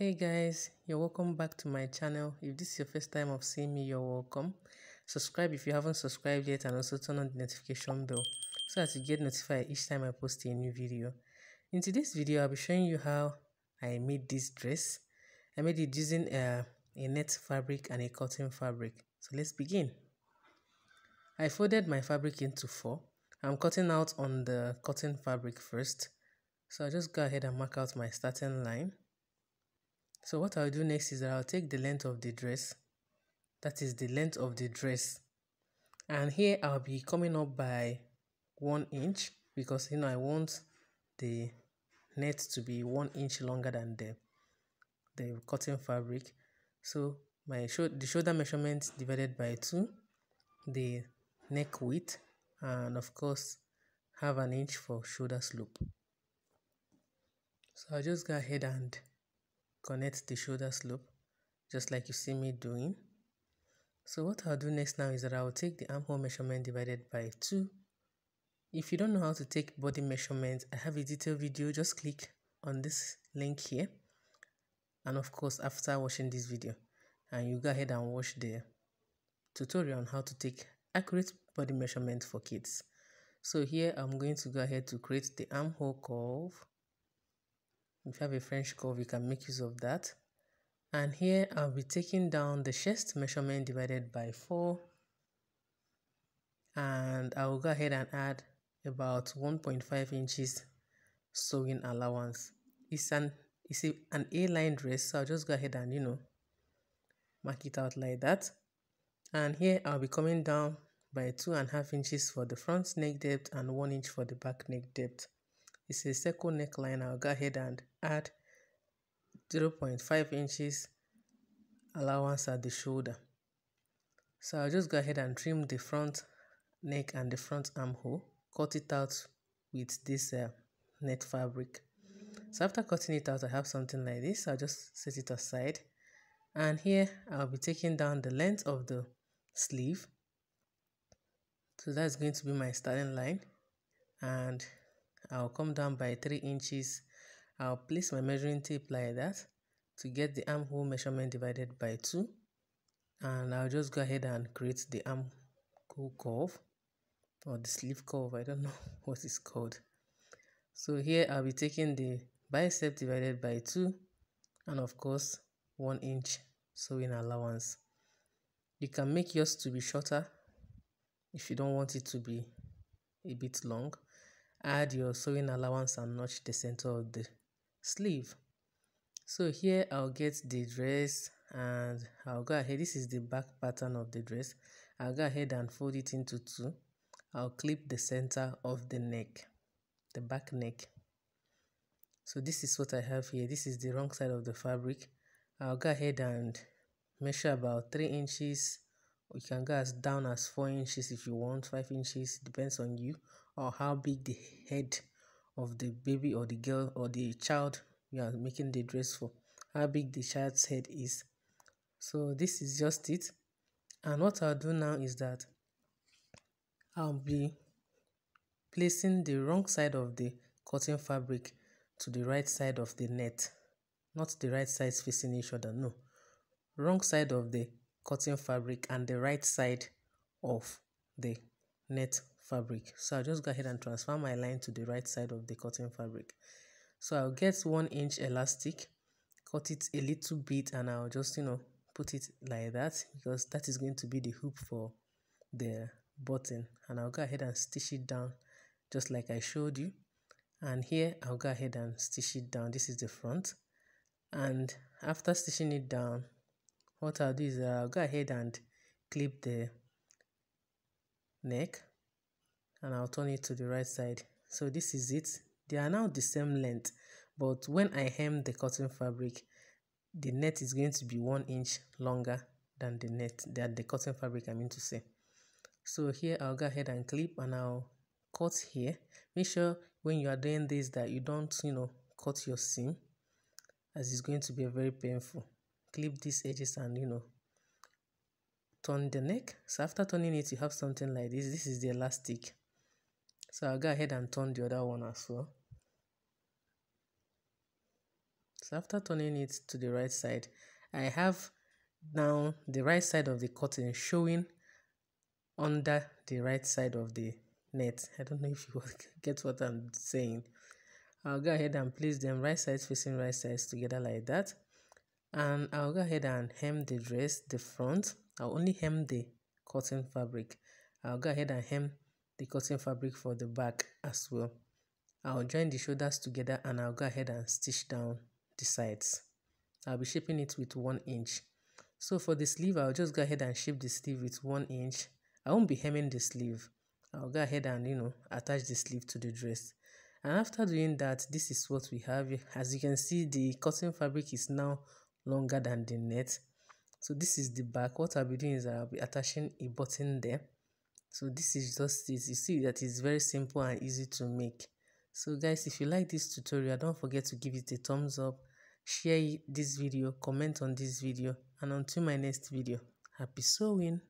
Hey guys, you're welcome back to my channel. If this is your first time of seeing me, you're welcome. Subscribe if you haven't subscribed yet, and also turn on the notification bell so that you get notified each time I post a new video. In today's video, I'll be showing you how I made this dress. I made it using a net fabric and a cotton fabric. So let's begin. I folded my fabric into four. I'm cutting out on the cotton fabric first. So I'll just go ahead and mark out my starting line. So what I'll do next is that I'll take the length of the dress, that is the length of the dress, and here I'll be coming up by 1 inch because I want the net to be 1 inch longer than the cotton fabric. So the shoulder measurement divided by 2, the neck width, and of course have 1 inch for shoulder slope. So I'll just go ahead and connect the shoulder slope just like you see me doing. So what I'll do next now is that I'll take the armhole measurement divided by 2. If you don't know how to take body measurement, I have a detailed video. Just click on this link here, and of course after watching this video, and you go ahead and watch the tutorial on how to take accurate body measurement for kids. So here I'm going to go ahead to create the armhole curve. If you have a French curve, you can make use of that. And here I'll be taking down the chest measurement divided by 4, and I'll go ahead and add about 1.5 inches sewing allowance. It's an A-line dress, so I'll just go ahead and mark it out like that. And here I'll be coming down by 2.5 inches for the front neck depth and 1 inch for the back neck depth. It's a circle neckline. I'll go ahead and add 0.5 inches allowance at the shoulder. So I'll just go ahead and trim the front neck and the front armhole, cut it out with this net fabric. So after cutting it out, I have something like this. I'll just set it aside, and here I'll be taking down the length of the sleeve. So that's going to be my starting line, and I'll come down by 3 inches. I'll place my measuring tape like that to get the armhole measurement divided by 2, and I'll just go ahead and create the armhole curve or the sleeve curve. I don't know what it's called. So here I'll be taking the bicep divided by 2, and of course 1 inch sewing allowance. You can make yours to be shorter if you don't want it to be a bit long. Add your sewing allowance and notch the center of the sleeve. So here I'll get the dress, and I'll go ahead, this is the back pattern of the dress. I'll go ahead and fold it into 2. I'll clip the center of the neck, the back neck. So this is what I have here. This is the wrong side of the fabric. I'll go ahead and measure about 3 inches. You can go as down as 4 inches if you want, 5 inches, depends on you, or how big the head of the baby or the girl or the child you are making the dress for, how big the child's head is. So this is just it. And what I'll do now is that I'll be placing the wrong side of the cotton fabric to the right side of the net. Not the right side facing each other, no. Wrong side of the cotton fabric and the right side of the net fabric. So I'll just go ahead and transfer my line to the right side of the cotton fabric. So I'll get 1 inch elastic, cut it a little bit, and I'll just put it like that because that is going to be the hoop for the button. And I'll go ahead and stitch it down just like I showed you. And here I'll go ahead and stitch it down. This is the front. And after stitching it down, what I'll do is I'll go ahead and clip the neck, and I'll turn it to the right side. So this is it. They are now the same length, but when I hem the cotton fabric, the net is going to be 1 inch longer than the cotton fabric, I mean to say. So here I'll go ahead and clip, and I'll cut here. Make sure when you are doing this that you don't cut your seam, as it's going to be very painful. Clip these edges and turn the neck. So after turning it, you have something like this. This is the elastic. So I'll go ahead and turn the other one as well. So after turning it to the right side, I have now the right side of the curtain showing under the right side of the net. I don't know if you get what I'm saying. I'll go ahead and place them right sides facing right sides together like that, and I'll go ahead and hem the dress, the front. I'll only hem the cotton fabric. I'll go ahead and hem the cotton fabric for the back as well. I'll join the shoulders together, and I'll go ahead and stitch down the sides. I'll be shaping it with 1 inch. So for the sleeve, I'll just go ahead and shape the sleeve with 1 inch. I won't be hemming the sleeve. I'll go ahead and, attach the sleeve to the dress. And after doing that, this is what we have. As you can see, the cotton fabric is now longer than the net. So this is the back. What I'll be doing is I'll be attaching a button there. So this is just it. You see that it's very simple and easy to make. So guys, if you like this tutorial, don't forget to give it a thumbs up, share this video, comment on this video, and until my next video, happy sewing!